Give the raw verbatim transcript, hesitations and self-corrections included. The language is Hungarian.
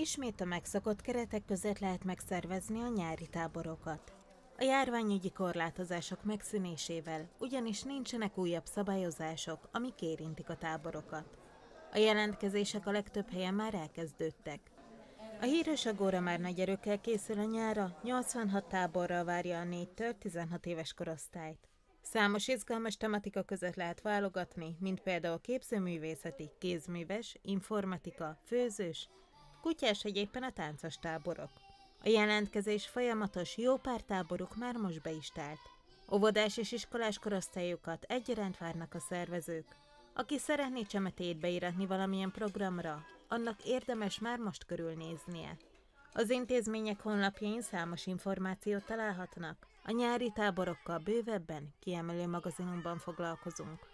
Ismét a megszokott keretek között lehet megszervezni a nyári táborokat. A járványügyi korlátozások megszűnésével ugyanis nincsenek újabb szabályozások, amik érintik a táborokat. A jelentkezések a legtöbb helyen már elkezdődtek. A híres Agóra már nagy erőkkel készül a nyára, nyolcvanhat táborral várja a négytől tizenhat éves korosztályt. Számos izgalmas tematika között lehet válogatni, mint például képzőművészeti, kézműves, informatika, főzős, kutyás vagy éppen a táncos táborok. A jelentkezés folyamatos, jó pár táboruk már most be is telt. Óvodás és iskolás korosztályokat egyaránt várnak a szervezők. Aki szeretné csemetét beiratni valamilyen programra, annak érdemes már most körülnéznie. Az intézmények honlapjain számos információt találhatnak. A nyári táborokkal bővebben, kiemelő magazinunkban foglalkozunk.